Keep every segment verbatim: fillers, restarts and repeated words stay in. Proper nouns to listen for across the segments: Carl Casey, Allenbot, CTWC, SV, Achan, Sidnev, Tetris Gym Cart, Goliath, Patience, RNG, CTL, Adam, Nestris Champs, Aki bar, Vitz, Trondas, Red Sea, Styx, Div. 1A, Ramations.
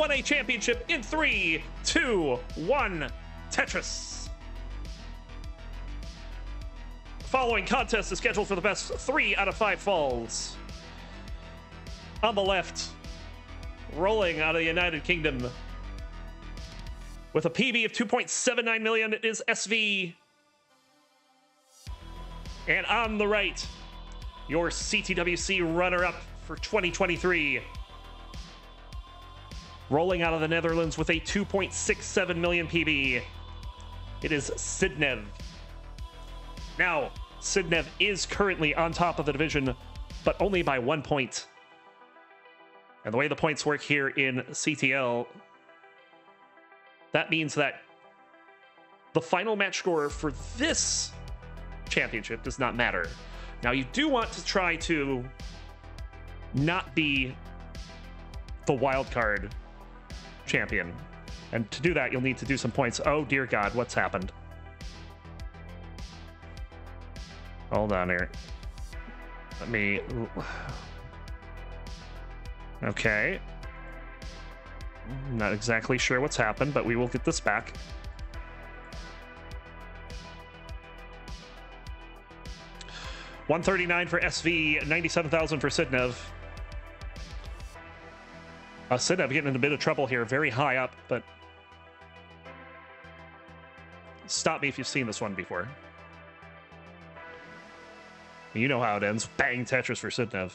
one A championship in three, two, one. Tetris. Following contest is scheduled for the best three out of five falls. On the left, rolling out of the United Kingdom, with a P B of two point seven nine million, it is S V. And on the right, your C T W C runner-up for twenty twenty-three. Rolling out of the Netherlands with a two point six seven million P B. It is Sidnev. Now, Sidnev is currently on top of the division, but only by one point. And the way the points work here in C T L, that means that the final match scorer for this championship does not matter. Now, you do want to try to not be the wildcard champion. And to do that, you'll need to do some points. Oh, dear God, what's happened? Hold on here. Let me... Okay. Not exactly sure what's happened, but we will get this back. one thirty-nine for S V, ninety-seven thousand for Sidnev. Uh, Sidnev getting in a bit of trouble here, very high up, but stop me if you've seen this one before. You know how it ends. Bang, Tetris for Sidnev.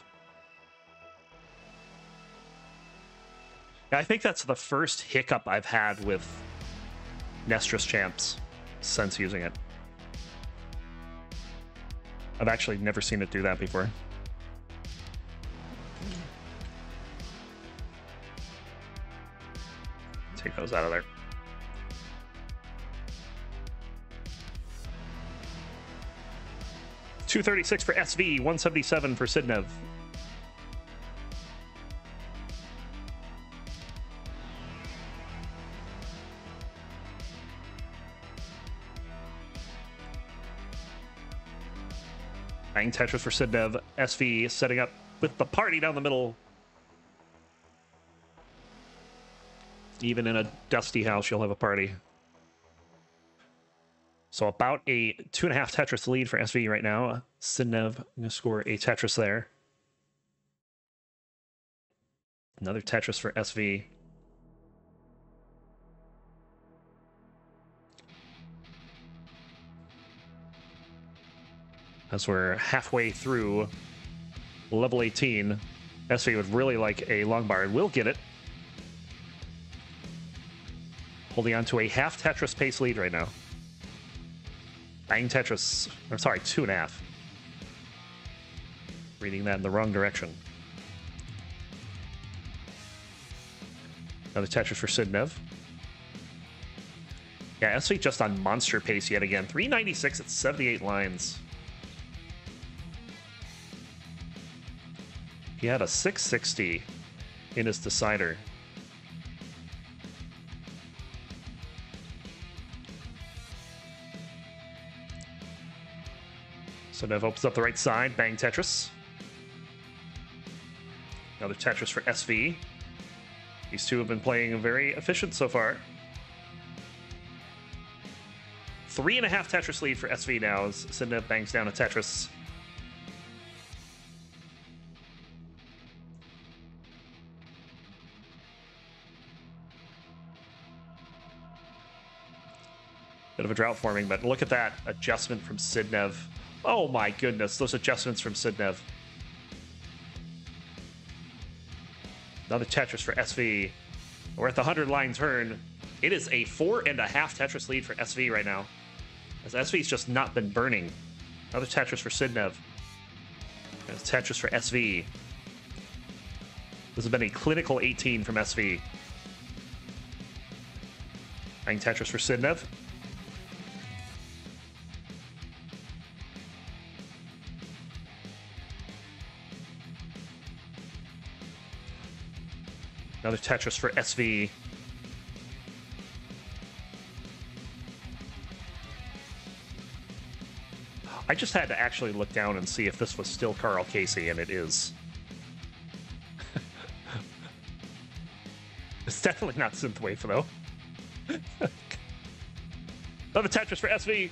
I think that's the first hiccup I've had with Nestris Champs since using it. I've actually never seen it do that before. Take those out of there. two thirty-six for S V, one seventy-seven for Sidnev. Bang, Tetris for Sidnev. S V setting up with the party down the middle. Even in a dusty house, you'll have a party. So about a two and a half Tetris lead for S V right now. Sidnev gonna score a Tetris there. Another Tetris for S V. As we're halfway through level eighteen, S V would really like a long bar and will get it. Holding on to a half Tetris pace lead right now. Bang, Tetris. I'm sorry, two and a half. Reading that in the wrong direction. Another Tetris for Sidnev. Yeah, S V just on monster pace yet again. three ninety-six at seventy-eight lines. He had a six sixty in his decider. So Nev opens up the right side. Bang, Tetris. Another Tetris for S V. These two have been playing very efficient so far. Three and a half Tetris lead for S V now as Sidnev bangs down a Tetris. Bit of a drought forming, but look at that adjustment from Sidnev. Oh my goodness, those adjustments from Sidnev. Another Tetris for S V. We're at the one hundred line turn. It is a four and a half Tetris lead for S V right now, as S V's just not been burning. Another Tetris for Sidnev. There's Tetris for S V. This has been a clinical eighteen from S V. Bang, Tetris for Sidnev. Another Tetris for S V. I just had to actually look down and see if this was still Carl Casey, and it is. It's definitely not synthwave though. Another Tetris for S V.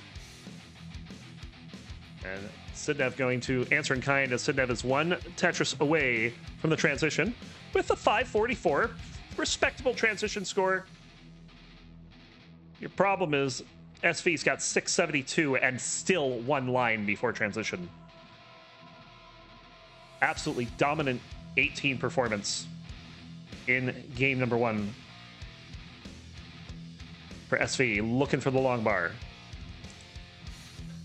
And Sidnev going to answer in kind as Sidnev is one Tetris away from the transition with a five forty-four. Respectable transition score. Your problem is S V's got six seventy-two and still one line before transition. Absolutely dominant eighteen performance in game number one for S V, looking for the long bar.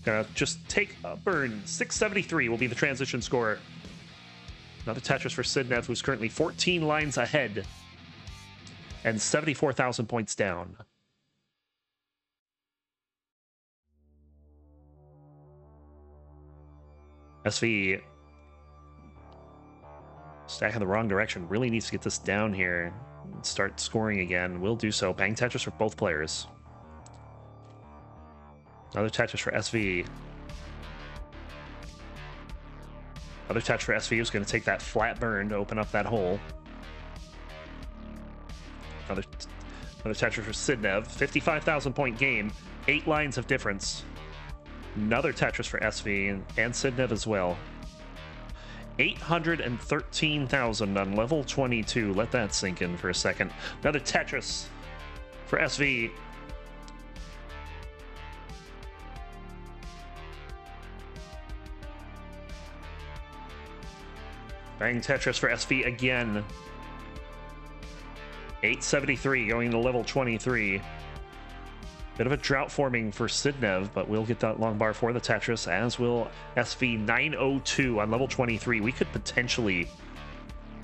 Gonna just take a burn. six seventy-three will be the transition score. Another Tetris for Sidnev, who's currently fourteen lines ahead and seventy-four thousand points down. S V stack in the wrong direction. Really needs to get this down here and start scoring again. Will do so. Bang Tetris for both players. Another Tetris for S V. Another Tetris for S V is going to take that flat burn to open up that hole. Another, another Tetris for Sidnev. fifty-five thousand point game. Eight lines of difference. Another Tetris for S V and, and Sidnev as well. eight hundred thirteen thousand on level twenty-two. Let that sink in for a second. Another Tetris for S V. Bang Tetris for S V again. eight seventy-three going to level twenty-three. Bit of a drought forming for Sidnev, but we'll get that long bar for the Tetris, as will S V. Nine oh two on level twenty-three. We could potentially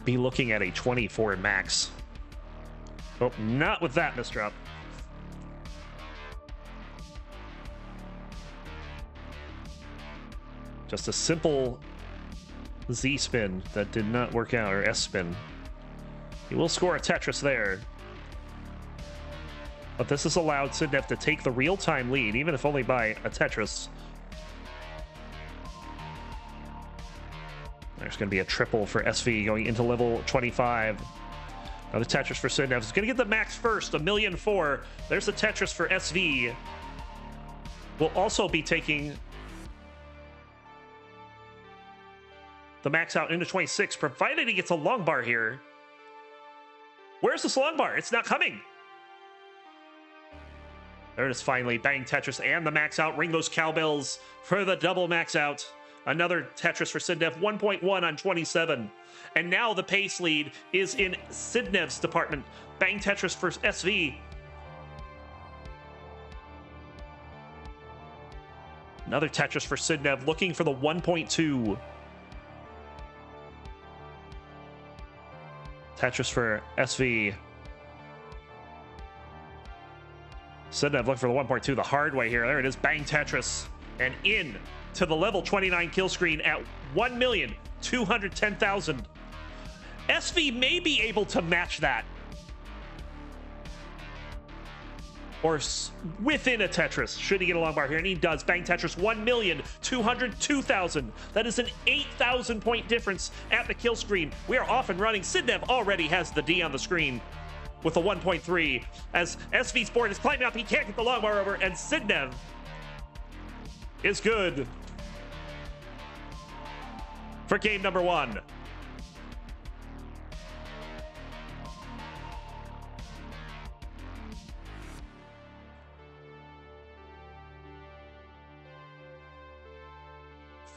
be looking at a twenty-four max. Oh, not with that misdrop. Just a simple Z spin that did not work out, or S spin. He will score a Tetris there. But this has allowed Sidnev to take the real-time lead, even if only by a Tetris. There's going to be a triple for S V going into level twenty-five. Another Tetris for Sidnev. He's going to get the max first, a million four. There's the Tetris for S V. We'll also be taking the max out into twenty-six, provided he gets a long bar here. Where's this long bar? It's not coming. There it is finally. Bang Tetris and the max out. Ring those cowbells for the double max out. Another Tetris for Sidnev. one point one on twenty-seven. And now the pace lead is in Sidnev's department. Bang Tetris for S V. Another Tetris for Sidnev, looking for the one point two. Tetris for S V. Sidnev looking for the one point two the hard way here. There it is. Bang Tetris. And in to the level twenty-nine kill screen at one million two hundred ten thousand. S V may be able to match that. Or within a Tetris. Should he get a long bar here? And he does. Bang Tetris. one million two hundred two thousand. That is an eight thousand point difference at the kill screen. We are off and running. Sidnev already has the D on the screen with a one point three, as S V's board is climbing up. He can't get the long bar over, and Sidnev is good for game number one.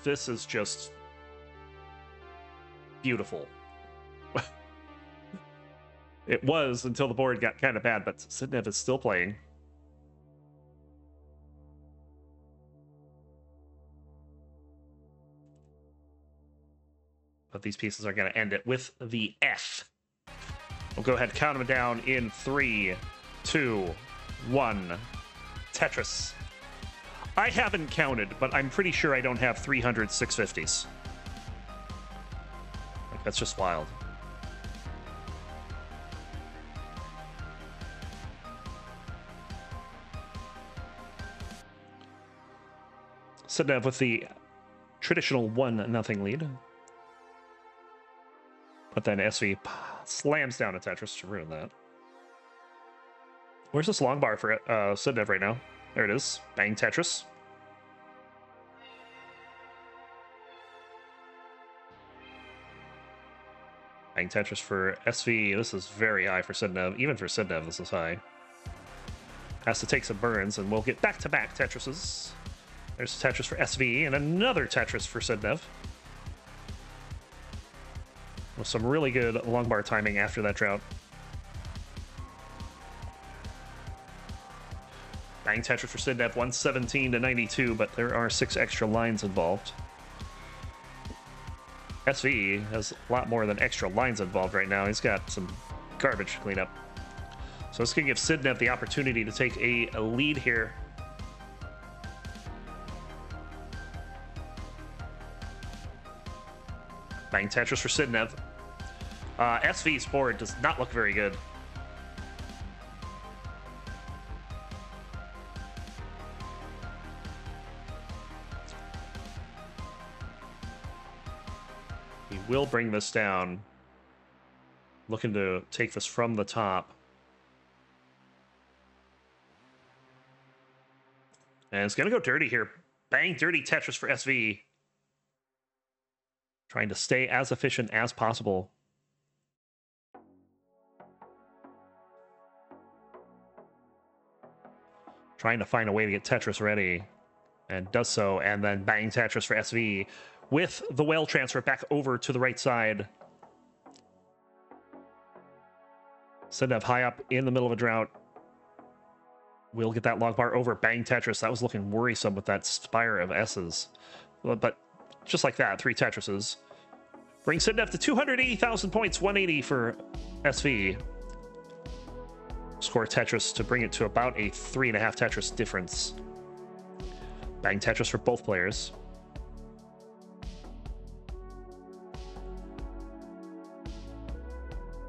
This is just beautiful. It was until the board got kind of bad, but Sidnev is still playing. But these pieces are going to end it with the F. We'll go ahead and count them down in three, two, one. Tetris. I haven't counted, but I'm pretty sure I don't have three hundred six fifties. Like, that's just wild. Sidnev with the traditional one nothing lead. But then S V slams down a Tetris to ruin that. Where's this long bar for uh, Sidnev right now? There it is. Bang Tetris. Bang Tetris for S V. This is very high for Sidnev. Even for Sidnev, this is high. Has to take some burns, and we'll get back-to-back Tetrises. There's Tetris for S V, and another Tetris for Sidnev. With some really good long bar timing after that drought. Bang Tetris for Sidnev, one seventeen to ninety-two, but there are six extra lines involved. S V has a lot more than extra lines involved right now. He's got some garbage to clean up. So this could give Sidnev the opportunity to take a, a lead here. Bang Tetris for Sidnev. Uh, S V's board does not look very good. He will bring this down. Looking to take this from the top. And it's going to go dirty here. Bang, dirty Tetris for S V. Trying to stay as efficient as possible. Trying to find a way to get Tetris ready. And does so. And then bang Tetris for S V. With the whale transfer back over to the right side. Sidnev high up in the middle of a drought. We'll get that log bar over. Bang Tetris. That was looking worrisome with that spire of S's. But just like that, three Tetrises. Bring Sidnev to two hundred eighty thousand points, one eighty for S V. Score Tetris to bring it to about a three and a half Tetris difference. Bang Tetris for both players.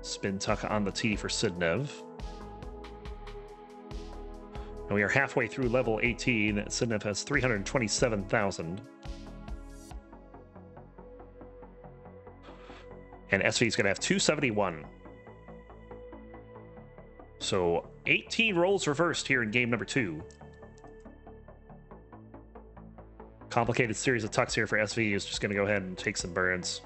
Spin tuck on the tee for Sidnev. And we are halfway through level eighteen. Sidnev has three hundred twenty-seven thousand. And S V is going to have two seventy-one. So eighteen rolls reversed here in game number two. Complicated series of tucks here for S V, who's just going to go ahead and take some burns.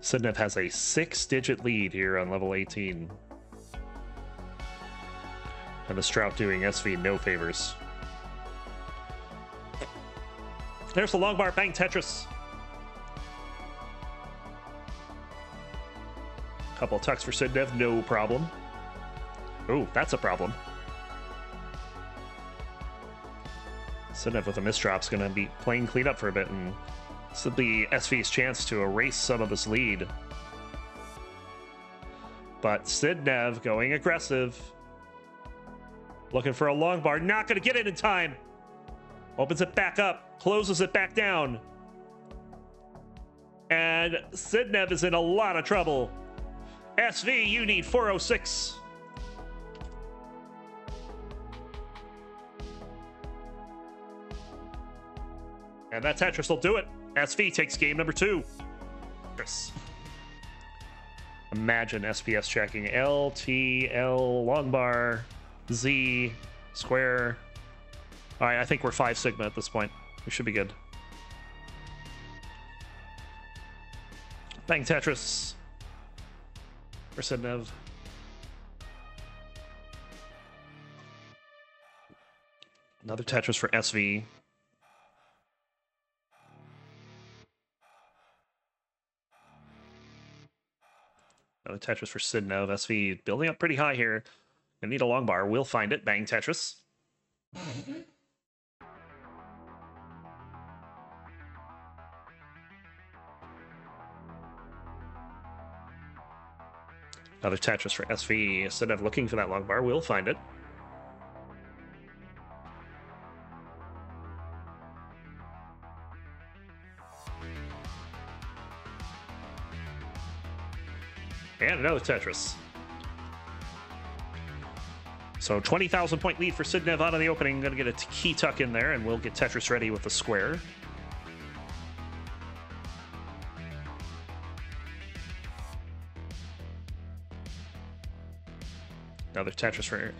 Sidnev has a six-digit lead here on level eighteen. And the Strout doing S V no favors. There's the long bar. Bang Tetris. Couple of tucks for Sidnev. No problem. Oh, that's a problem. Sidnev with a misdrop's going to be playing cleanup for a bit, and this would be S V's chance to erase some of this lead. But Sidnev going aggressive. Looking for a long bar. Not going to get it in time. Opens it back up. Closes it back down. And Sidnev is in a lot of trouble. S V, you need four oh six. And that Tetris will do it. S V takes game number two. Imagine S P S checking L, T, L, long bar, Z, square. All right, I think we're five sigma at this point. We should be good. Bang Tetris for Sidnev. Another Tetris for S V. Another Tetris for Sidnev. S V building up pretty high here. Gonna need a long bar. We'll find it. Bang Tetris. Another Tetris for S V. Sidnev looking for that long bar. We'll find it. And another Tetris. So twenty thousand point lead for Sidnev out of the opening. Going to get a key tuck in there, and we'll get Tetris ready with the square. Another Tetris for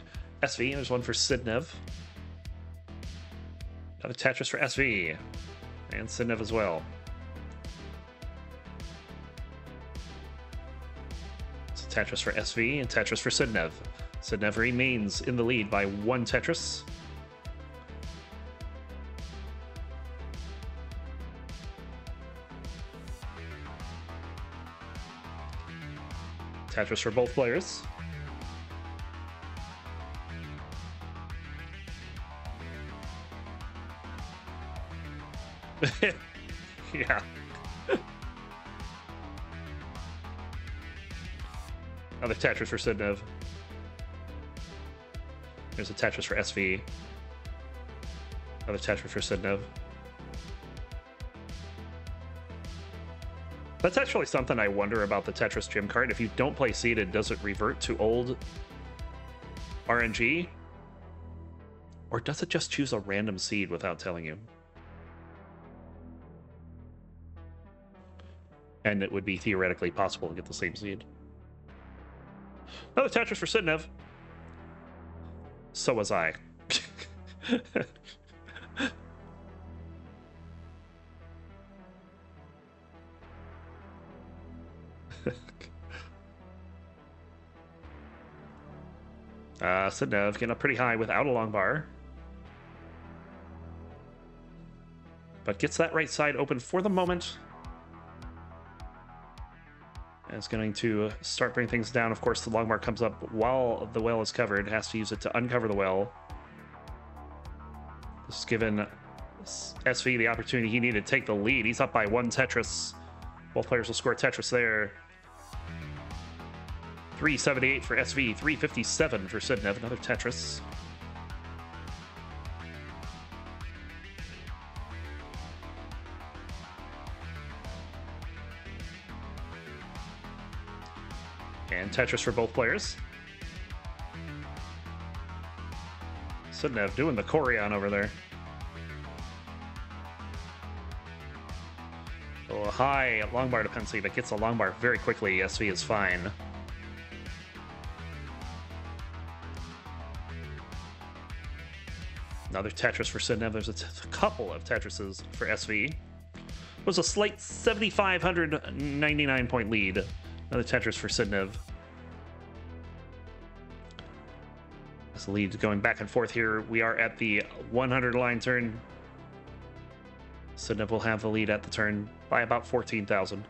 S V. There's one for Sidnev. Another Tetris for S V. And Sidnev as well. So Tetris for S V and Tetris for Sidnev. Sidnev remains in the lead by one Tetris. Tetris for both players. Yeah. Another Tetris for Sidnev. There's a Tetris for S V. Another Tetris for Sidnev. That's actually something I wonder about the Tetris Gym Cart. If you don't play seated, does it revert to old R N G? Or does it just choose a random seed without telling you? And it would be theoretically possible to get the same seed. Another Tetris for Sidnev. So was I. Uh, Sidnev getting up pretty high without a long bar. But gets that right side open for the moment. And it's going to start bringing things down. Of course, the long bar comes up while the well is covered. Has to use it to uncover the well. This is giving S V the opportunity he needed to take the lead. He's up by one Tetris. Both players will score Tetris there. three seventy-eight for S V, three fifty-seven for Sidnev, another Tetris. And Tetris for both players. Sidnev doing the Corian over there. Oh, high long bar dependency, but gets a long bar very quickly. S V is fine. Another Tetris for Sidnev. There's a, a couple of Tetrises for S V. It was a slight seventy-five ninety-nine point lead. Another Tetris for Sidnev. As the lead's going back and forth here, we are at the one hundred line turn. Sidnev will have the lead at the turn by about fourteen thousand.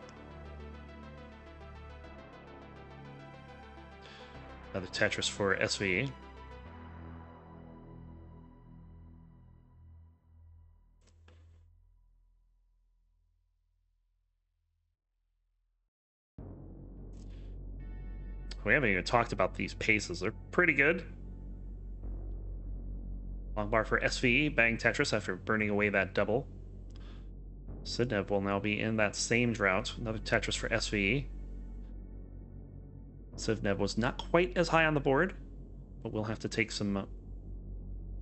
Another Tetris for S V. We haven't even talked about these paces. They're pretty good. Long bar for S V. Bang Tetris after burning away that double. Sidnev will now be in that same drought. Another Tetris for S V. Sidnev was not quite as high on the board, but we'll have to take some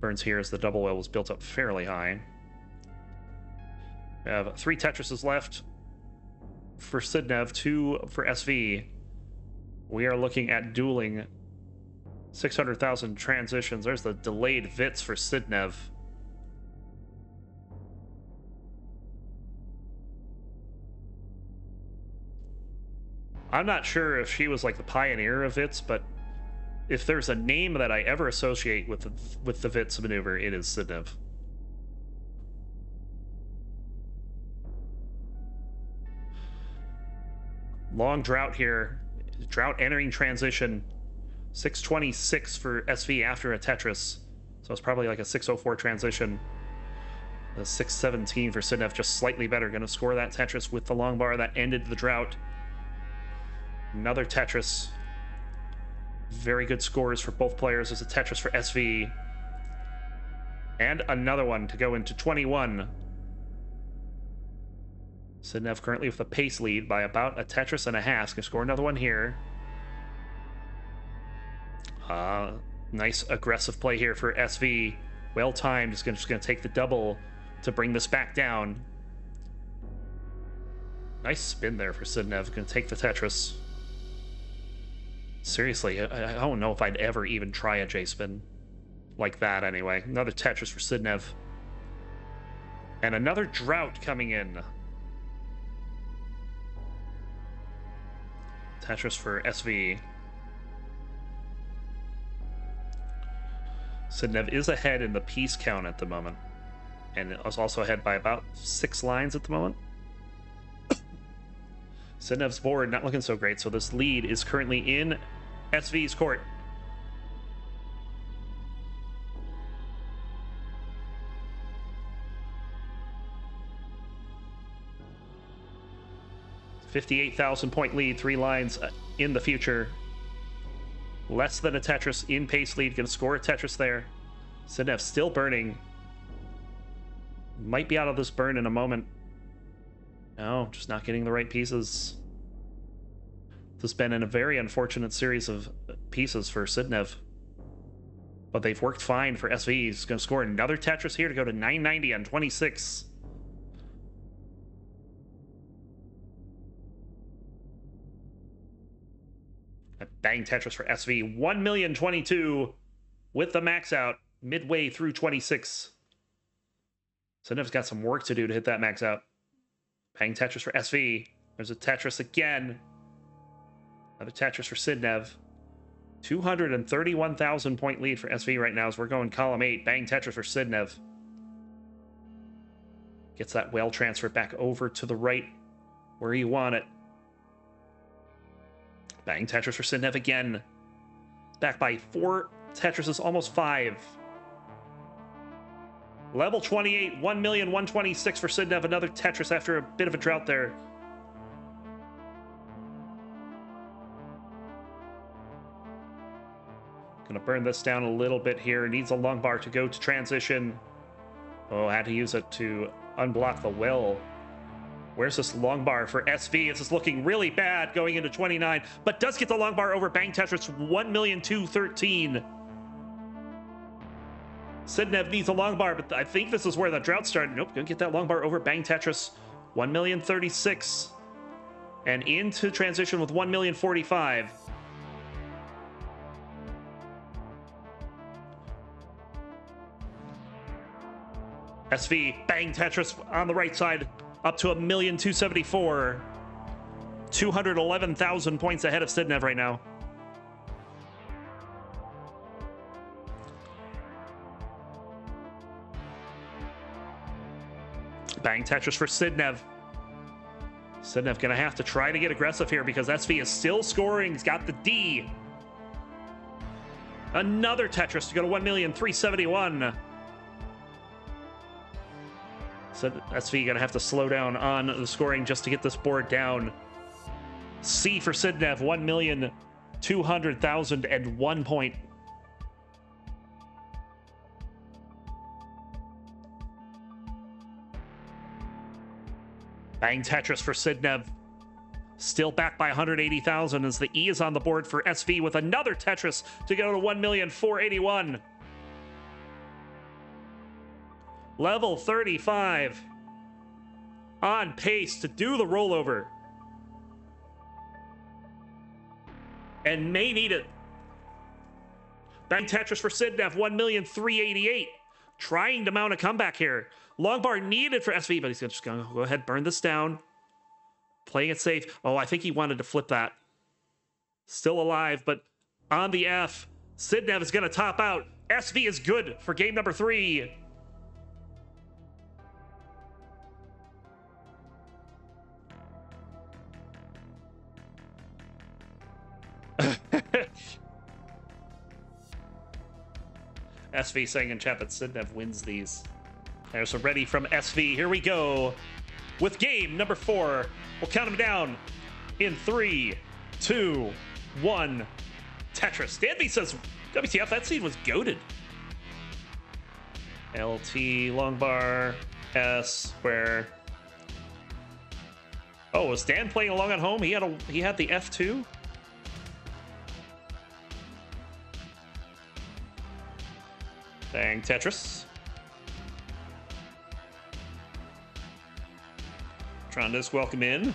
burns here as the double well was built up fairly high. We have three Tetrises left for Sidnev, two for S V. We are looking at dueling six hundred thousand transitions. There's the delayed Vitz for Sidnev. I'm not sure if she was like the pioneer of Vitz, but if there's a name that I ever associate with the, with the Vitz maneuver, it is Sidnev. Long drought here. Drought entering transition. Six twenty-six for S V after a Tetris, so it's probably like a six oh four transition. The six seventeen for Sidnev, just slightly better. Gonna score that Tetris with the long bar that ended the drought. Another Tetris. Very good scores for both players. There's a Tetris for S V and another one to go into twenty-one. Sidnev currently with a pace lead by about a Tetris and a half. He's going to score another one here. Uh, nice aggressive play here for S V. Well timed. He's just going to take the double to bring this back down. Nice spin there for Sidnev. Going to take the Tetris. Seriously, I, I don't know if I'd ever even try a J-spin like that anyway. Another Tetris for Sidnev. And another drought coming in. Tetris for S V. Sidnev is ahead in the piece count at the moment. And is also ahead by about six lines at the moment. Sidnev's board not looking so great, so this lead is currently in S V's court. fifty-eight thousand point lead, three lines in the future. Less than a Tetris in pace lead, gonna score a Tetris there. Sidnev still burning. Might be out of this burn in a moment. No, just not getting the right pieces. This has been in a very unfortunate series of pieces for Sidnev. But they've worked fine for S V. He's gonna score another Tetris here to go to nine ninety on twenty-six. A bang Tetris for S V. one million twenty-two with the max out midway through twenty-six. Sidnev's got some work to do to hit that max out. Bang Tetris for S V. There's a Tetris again. Another Tetris for Sidnev. two hundred thirty-one thousand point lead for S V right now as we're going column eight. Bang Tetris for Sidnev. Gets that whale transfer back over to the right where you want it. Bang Tetris for Sidnev again. Back by four Tetrises, almost five. Level twenty-eight, one million one hundred twenty-six for Sidnev. Another Tetris after a bit of a drought there. Gonna burn this down a little bit here. Needs a long bar to go to transition. Oh, had to use it to unblock the well. Where's this long bar for S V? This is looking really bad going into twenty-nine, but does get the long bar over Bang Tetris, one million two hundred thirteen. Sidnev needs a long bar, but I think this is where the drought started. Nope, gonna get that long bar over Bang Tetris, one million thirty-six. And into transition with one million forty-five. S V, Bang Tetris on the right side, up to a million two hundred seventy-four. two hundred eleven thousand points ahead of Sidnev right now. Bang Tetris for Sidnev. Sidnev gonna have to try to get aggressive here because S V is still scoring. He's got the D. Another Tetris to go to one million three hundred seventy-one. So S V gonna have to slow down on the scoring just to get this board down. C for Sidnev, one million two hundred thousand one point. Bang Tetris for Sidnev. Still back by one hundred eighty thousand as the E is on the board for S V with another Tetris to go to one million four hundred eighty-one. Level thirty-five. On pace to do the rollover. And may need it. Bang Tetris for Sidnev, one million three hundred eighty-eight. Trying to mount a comeback here. Long bar needed for S V, but he's just going to go ahead, burn this down. Playing it safe. Oh, I think he wanted to flip that. Still alive, but on the F. Sidnev is going to top out. S V is good for game number three. S V saying in chat that Sidnev wins these. There's a ready from S V. Here we go with game number four. We'll count them down in three, two, one. Tetris. Danby says, W T F, that seed was goated. L T, long bar, S, square. Oh, was Dan playing along at home? He had a he had the F two? Bang, Tetris. Trondas, welcome in.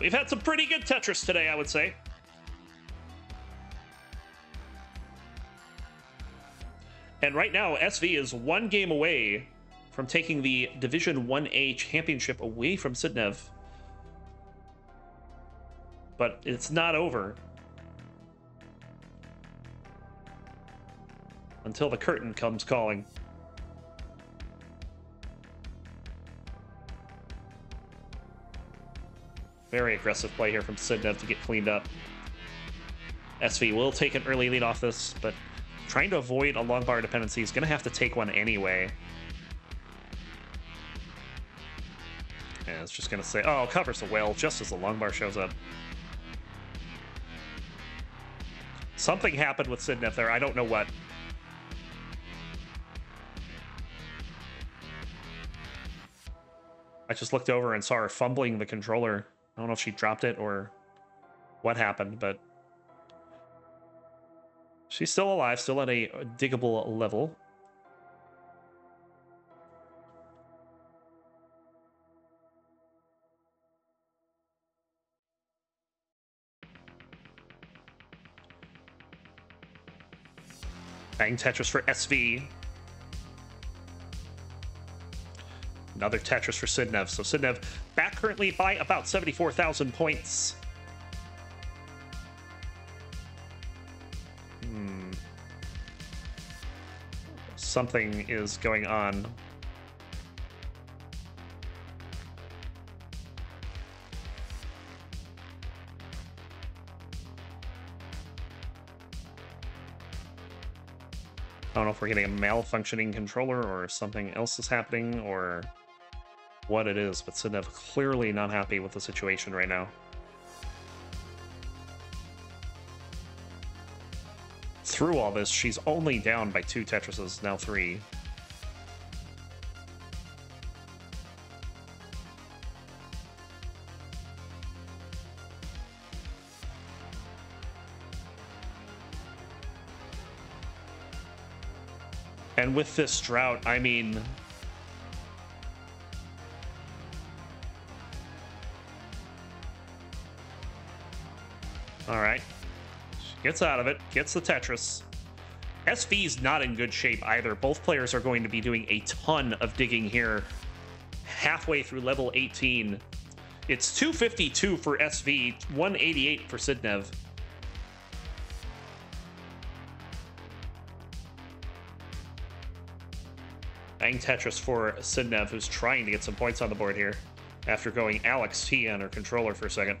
We've had some pretty good Tetris today, I would say. And right now, S V is one game away from taking the Division one A championship away from Sidnev. But it's not over until the curtain comes calling. Very aggressive play here from Sidnev to get cleaned up. S V will take an early lead off this, but trying to avoid a long bar dependency is going to have to take one anyway. And it's just going to say, oh, covers the whale just as the long bar shows up. Something happened with Sidnev there. I don't know what. I just looked over and saw her fumbling the controller. I don't know if she dropped it or what happened, but she's still alive, still at a diggable level. Bang Tetris for S V. Another Tetris for Sidnev. So Sidnev back currently by about seventy-four thousand points. Something is going on. I don't know if we're getting a malfunctioning controller or something else is happening or what it is, but Sidnev clearly not happy with the situation right now. Through all this, she's only down by two Tetrises, now three. And with this drought, I mean, all right. Gets out of it, gets the Tetris. S V's not in good shape either. Both players are going to be doing a ton of digging here. Halfway through level eighteen. It's two fifty-two for S V, one eighty-eight for Sidnev. Bang Tetris for Sidnev, who's trying to get some points on the board here after going Alex T on her controller for a second.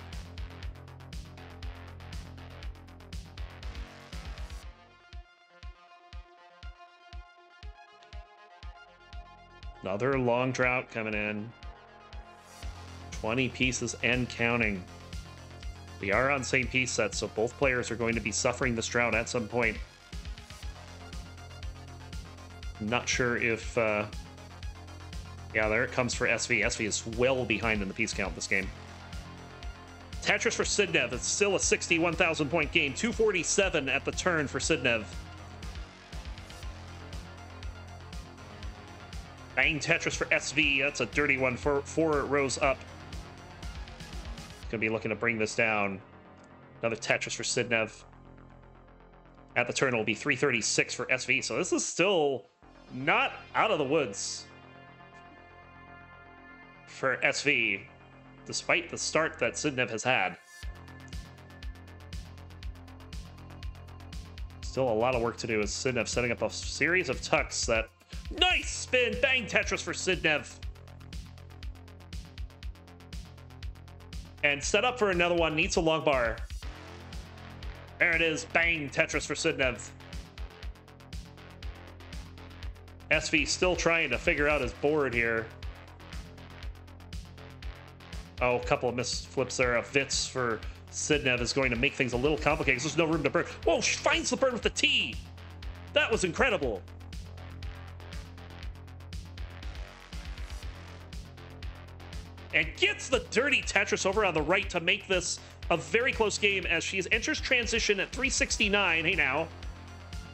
Another long drought coming in. twenty pieces and counting. We are on same piece sets, so both players are going to be suffering this drought at some point. Not sure if... Uh... Yeah, there it comes for S V. S V is well behind in the piece count this game. Tetris for Sidnev. It's still a sixty-one thousand point game. two forty-seven at the turn for Sidnev. Bang Tetris for S V. That's a dirty one. Four, four rows up. Gonna be looking to bring this down. Another Tetris for Sidnev. At the turn, it'll be three thirty-six for S V. So this is still not out of the woods for S V, despite the start that Sidnev has had. Still a lot of work to do as Sidnev setting up a series of tucks that... Nice spin! Bang Tetris for Sidnev. And set up for another one. Needs a long bar. There it is. Bang Tetris for Sidnev. S V still trying to figure out his board here. Oh, a couple of missed flips there. A Vitz for Sidnev is going to make things a little complicated because there's no room to burn. Whoa, she finds the burn with the T! That was incredible! And gets the dirty Tetris over on the right to make this a very close game as she enters transition at three sixty-nine. Hey now,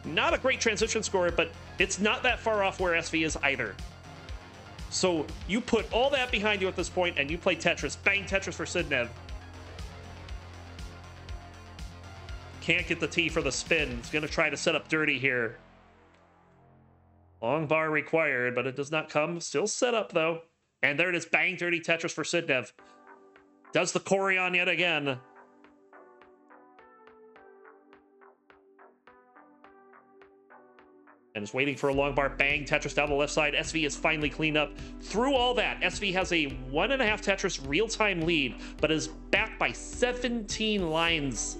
not a great transition score, but it's not that far off where S V is either. So you put all that behind you at this point and you play Tetris. Bang Tetris for Sidnev. Can't get the T for the spin. He's going to try to set up dirty here. Long bar required, but it does not come. Still set up, though. And there it is. Bang, dirty Tetris for Sidnev. Does the Corian yet again. And is waiting for a long bar. Bang, Tetris down the left side. S V is finally cleaned up. Through all that, S V has a one and a half Tetris real-time lead, but is back by seventeen lines.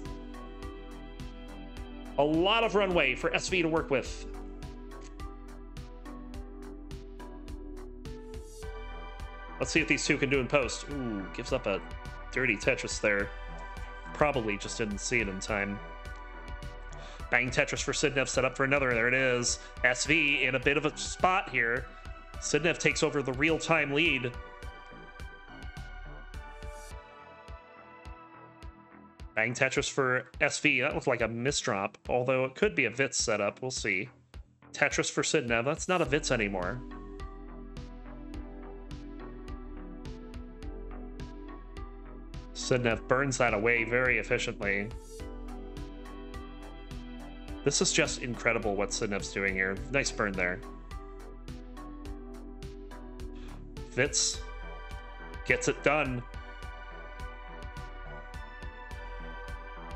A lot of runway for S V to work with. Let's see if these two can do in post. Ooh, gives up a dirty Tetris there. Probably just didn't see it in time. Bang, Tetris for Sidnev, set up for another. There it is. S V in a bit of a spot here. Sidnev takes over the real-time lead. Bang, Tetris for S V. That looked like a misdrop, although it could be a Vitz setup. We'll see. Tetris for Sidnev. That's not a Vitz anymore. Sidnev burns that away very efficiently. This is just incredible what Sidnev's doing here. Nice burn there. Vitz gets it done.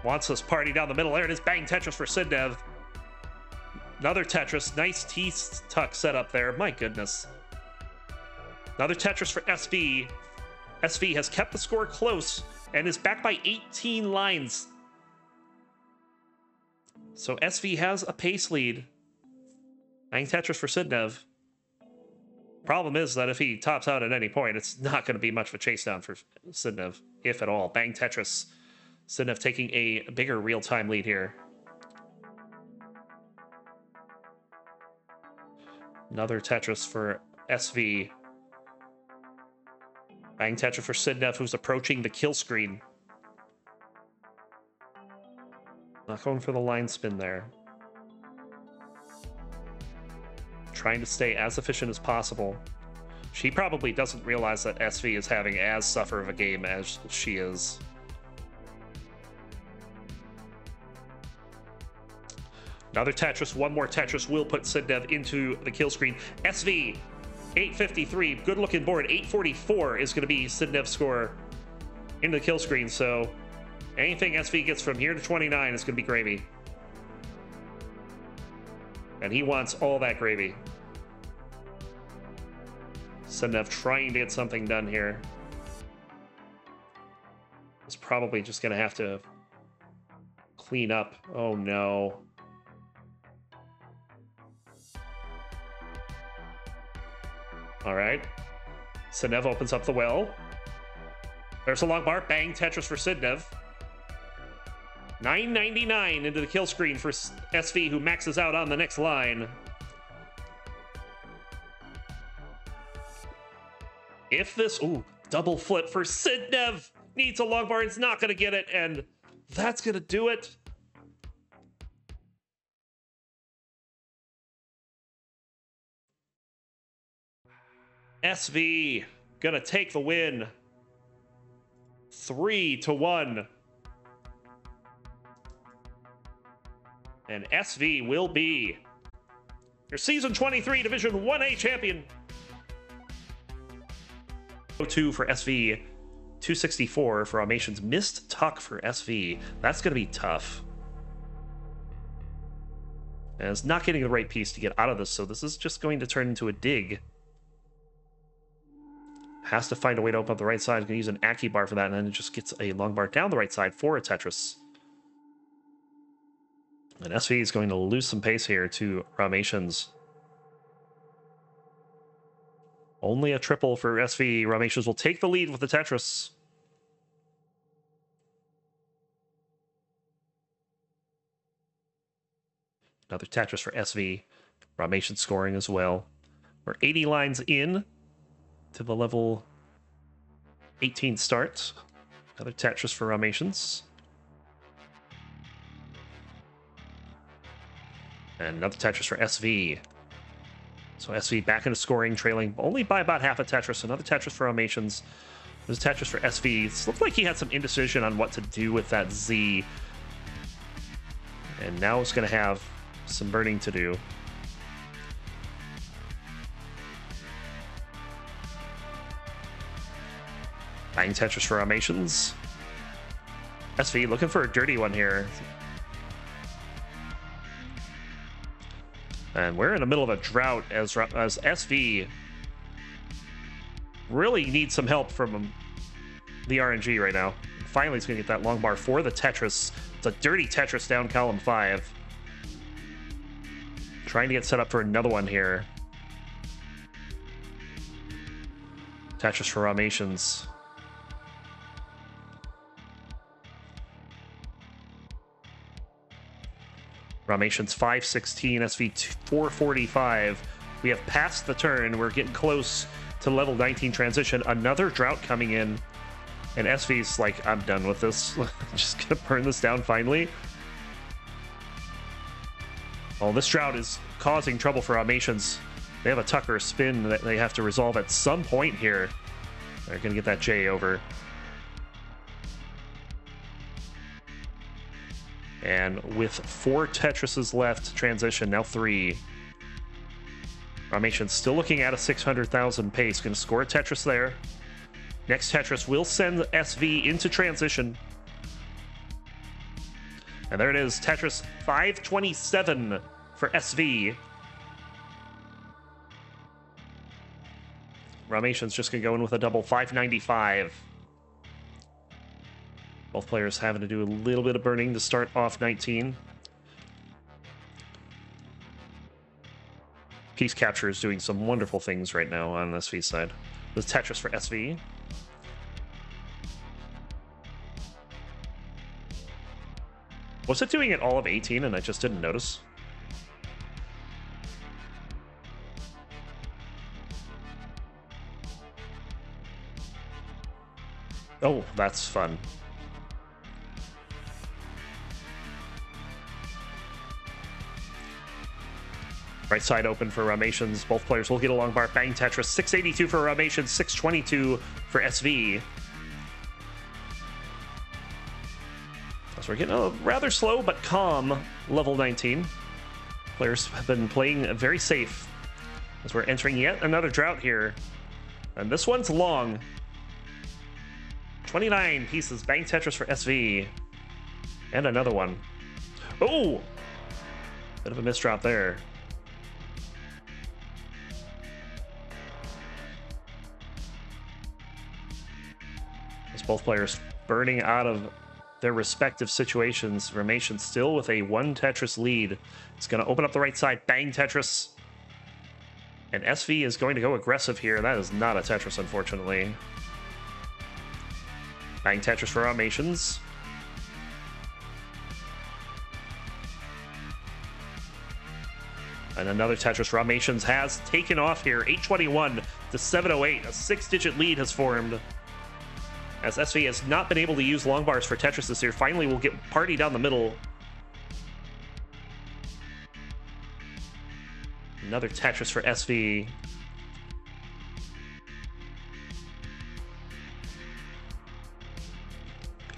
Wants this party down the middle. There it is. Bang, Tetris for Sidnev. Another Tetris. Nice T-tuck setup there. My goodness. Another Tetris for S V. S V has kept the score close and is back by eighteen lines. So S V has a pace lead. Bang, Tetris for Sidnev. Problem is that if he tops out at any point, it's not going to be much of a chase down for Sidnev, if at all. Bang, Tetris. Sidnev taking a bigger real-time lead here. Another Tetris for S V. Bang, Tetris for Sidnev, who's approaching the kill screen. Not going for the line spin there. Trying to stay as efficient as possible. She probably doesn't realize that S V is having as suffer of a game as she is. Another Tetris, one more Tetris will put Sidnev into the kill screen. S V, eight fifty-three, good looking board. eight forty-four is going to be Sidnev's score into the kill screen, so anything S V gets from here to twenty-nine is going to be gravy. And he wants all that gravy. Sidnev trying to get something done here. He's probably just going to have to clean up. Oh, no. All right. Sidnev opens up the well. There's a long bar. Bang, Tetris for Sidnev. nine ninety-nine into the kill screen for S V, who maxes out on the next line. If this... Ooh, double flip for Sidnev. Needs a long bar. It's not going to get it, and that's going to do it. S V going to take the win. Three to one. And S V will be your Season twenty-three Division one A champion. oh two for S V, two sixty-four for Ramations. Missed tuck for S V. That's going to be tough. And it's not getting the right piece to get out of this, so this is just going to turn into a dig. Has to find a way to open up the right side. Going to use an Aki bar for that, and then it just gets a long bar down the right side for a Tetris. And S V is going to lose some pace here to Ramations. Only a triple for S V. Ramations will take the lead with the Tetris. Another Tetris for S V. Ramations scoring as well. We're eighty lines in to the level eighteen start. Another Tetris for Ramations. And another Tetris for S V. So S V back into scoring, trailing only by about half a Tetris. Another Tetris for Ramations. There's a Tetris for S V. It looked like he had some indecision on what to do with that Z. And now it's going to have some burning to do. Playing Tetris for Ramations. S V looking for a dirty one here. And we're in the middle of a drought as, as S V really needs some help from the R N G right now. Finally, he's going to get that long bar for the Tetris. It's a dirty Tetris down column five. Trying to get set up for another one here. Tetris for Ramations. Ramations five sixteen, S V four forty-five. We have passed the turn. We're getting close to level nineteen transition. Another drought coming in. And S V's like, I'm done with this. Just gonna burn this down finally. Well, this drought is causing trouble for Ramations. They have a tucker spin that they have to resolve at some point here. They're gonna get that J over. And with four Tetrises left, transition, now three. Ramations still looking at a six hundred thousand pace. Gonna score a Tetris there. Next Tetris will send S V into transition. And there it is, Tetris five twenty-seven for S V. Ramations just gonna go in with a double five ninety-five. Both players having to do a little bit of burning to start off nineteen. Piece capture is doing some wonderful things right now on S V's side. The Tetris for S V. Was it doing it all of eighteen and I just didn't notice? Oh, that's fun. Right side open for Ramations. Both players will get a long bar. Bang Tetris. six eighty-two for Ramations. six twenty-two for S V. So we're getting a rather slow but calm level nineteen. Players have been playing very safe as we're entering yet another drought here. And this one's long. twenty-nine pieces. Bang Tetris for S V. And another one. Oh! Bit of a misdrop there. Both players burning out of their respective situations. Ramations still with a one Tetris lead. It's going to open up the right side. Bang Tetris. And S V is going to go aggressive here. That is not a Tetris, unfortunately. Bang Tetris for Ramations. And another Tetris. Ramations has taken off here. eight twenty-one to seven oh eight. A six-digit lead has formed. As S V has not been able to use long bars for Tetris this year, finally we'll get party down the middle. Another Tetris for S V.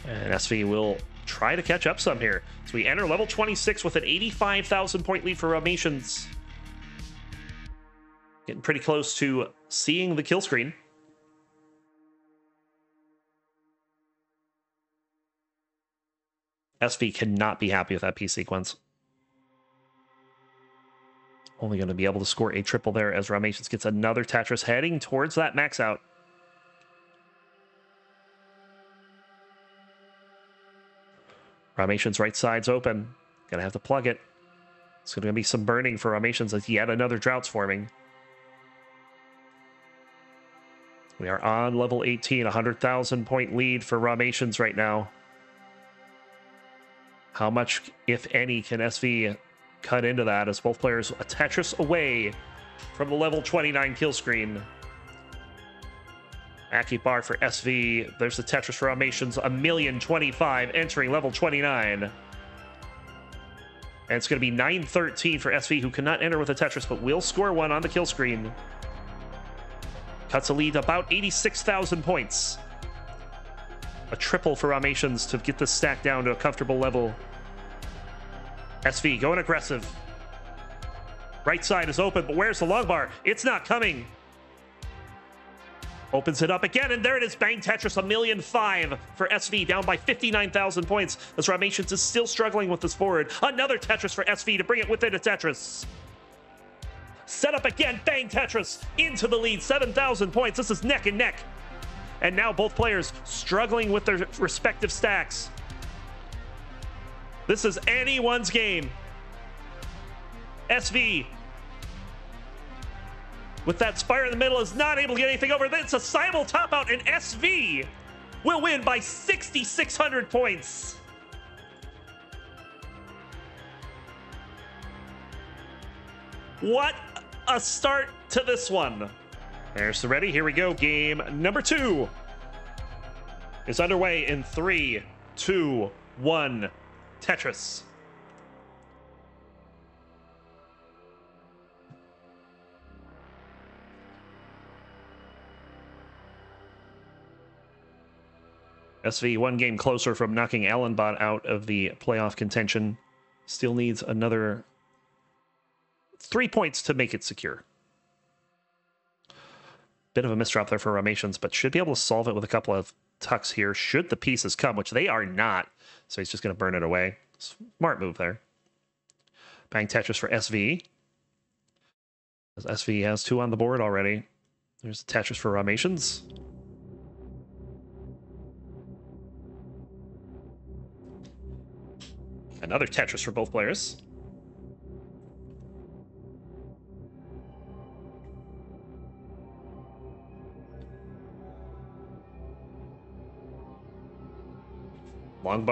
And S V will try to catch up some here. So we enter level twenty-six with an eighty-five thousand point lead for Ramations. Getting pretty close to seeing the kill screen. S V cannot be happy with that piece sequence. Only going to be able to score a triple there as Ramations gets another Tetris heading towards that max out. Ramations right side's open. Going to have to plug it. It's going to be some burning for Ramations as yet another drought's forming. We are on level eighteen, one hundred thousand point lead for Ramations right now. How much, if any, can S V cut into that as both players a Tetris away from the level twenty-nine kill screen? Aki bar for S V. There's the Tetris for Ramations, one million twenty-five entering level twenty-nine. And it's going to be nine thirteen for S V, who cannot enter with a Tetris, but will score one on the kill screen. Cuts a lead to about eighty-six thousand points. A triple for Ramations to get this stack down to a comfortable level. S V going aggressive. Right side is open, but where's the long bar? It's not coming. Opens it up again, and there it is. Bang, Tetris, a million five for S V, down by fifty-nine thousand points. This Ramations is still struggling with this forward. Another Tetris for S V to bring it within a Tetris. Set up again, bang, Tetris, into the lead, seven thousand points. This is neck and neck. And now both players struggling with their respective stacks. This is anyone's game. S V, with that spire in the middle, is not able to get anything over. That's a simul top out, and S V will win by sixty-six hundred points. What a start to this one. There's the ready. Here we go. Game number two is underway in three, two, one. Tetris. S V one game closer from knocking Allenbot out of the playoff contention. Still needs another three points to make it secure. Bit of a misdrop there for Ramations, but should be able to solve it with a couple of tucks here, should the pieces come, which they are not. So he's just going to burn it away. Smart move there. Bang, Tetris for S V. As S V has two on the board already. There's the Tetris for Ramations. Another Tetris for both players. Long